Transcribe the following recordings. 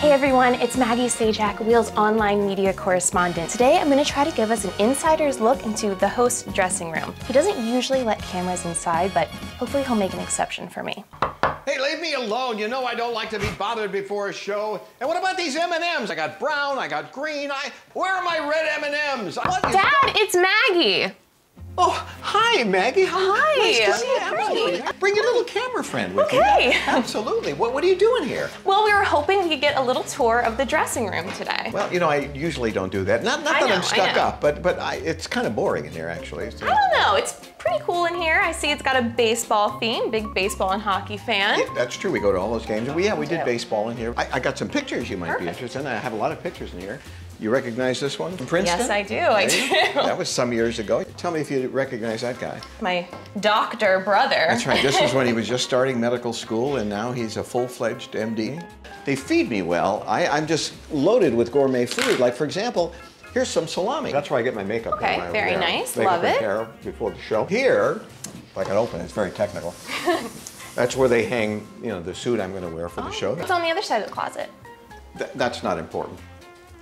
Hey everyone, it's Maggie Sajak, Wheels online media correspondent. Today I'm going to try to give us an insider's look into the host's dressing room. He doesn't usually let cameras inside, but hopefully he'll make an exception for me. Hey, leave me alone. You know I don't like to be bothered before a show. And what about these M&Ms? I got brown, I got green, where are my red M&Ms? Dad, it's Maggie! Oh, hi, Maggie. Hi. Nice to see you. Absolutely. Bring your little camera friend with you. Okay. Absolutely. What are you doing here? Well, we were hoping we could get a little tour of the dressing room today. Well, you know, I usually don't do that. Not that I'm stuck up, but it's kind of boring in here, actually. So. I don't know. It's pretty cool in here. I see it's got a baseball theme. Big baseball and hockey fan. Yeah, that's true. We go to all those games. We did baseball in here. I got some pictures you might be interested in. I have a lot of pictures in here. You recognize this one from Princeton? Yes, I do. That was some years ago. Tell me if you recognize that guy. My doctor brother. That's right. This is when he was just starting medical school, and now he's a full-fledged MD. They feed me well. I'm just loaded with gourmet food. Like, for example, here's some salami. That's where I get my makeup. Okay, very nice. Love it. Hair before the show. Here, if I can open it, it's very technical. That's where they hang, you know, the suit I'm going to wear for the show. It's on the other side of the closet. That's not important.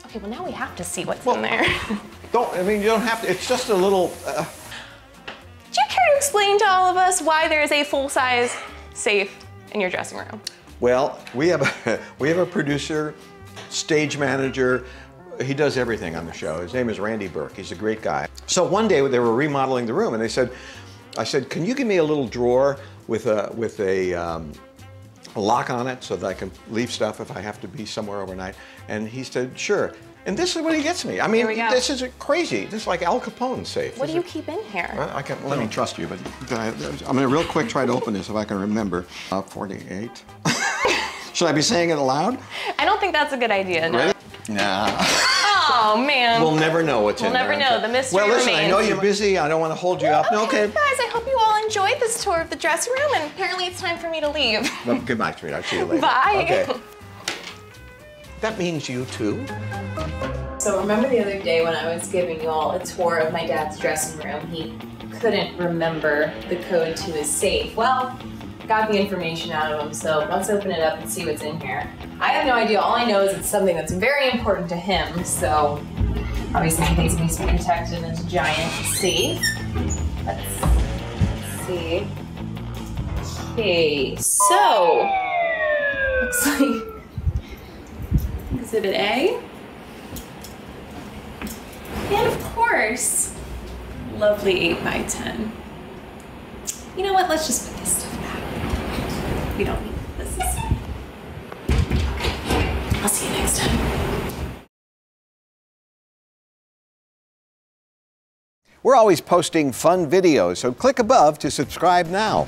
Okay, well now we have to see what's in there. I mean, you don't have to, it's just a little... Would you care to explain to all of us why there is a full-size safe in your dressing room? Well, we have a producer, stage manager, he does everything on the show. His name is Randy Burke, he's a great guy. So one day they were remodeling the room and they said, I said, can you give me a little drawer with a lock on it so that I can leave stuff if I have to be somewhere overnight. And he said, sure. And this is what he gets me. I mean, this is crazy. This is like Al Capone safe. What do you keep in here? Let me trust you, but I'm gonna real quick try to open this if I can remember. 48. Should I be saying it aloud? I don't think that's a good idea, no. Really? Nah. Oh, man. We'll never know what's in there. We'll never know. The mystery remains. Well, listen, I know you're busy. I don't want to hold you up. No, okay. Guys, I hope you all enjoyed this tour of the dressing room, and apparently it's time for me to leave. Well, good night, sweetheart. I'll see you later. Bye. Okay. That means you, too. So remember the other day when I was giving you all a tour of my dad's dressing room, he couldn't remember the code to his safe. Well, got the information out of him, so let's open it up and see what's in here. I have no idea. All I know is it's something that's very important to him, so obviously he needs to be protected in this giant safe. Let's see. Okay, so looks like Exhibit A. And of course, lovely 8x10. You know what? Let's just put this stuff back. We don't need this. Okay. I'll see you next time. We're always posting fun videos, so click above to subscribe now.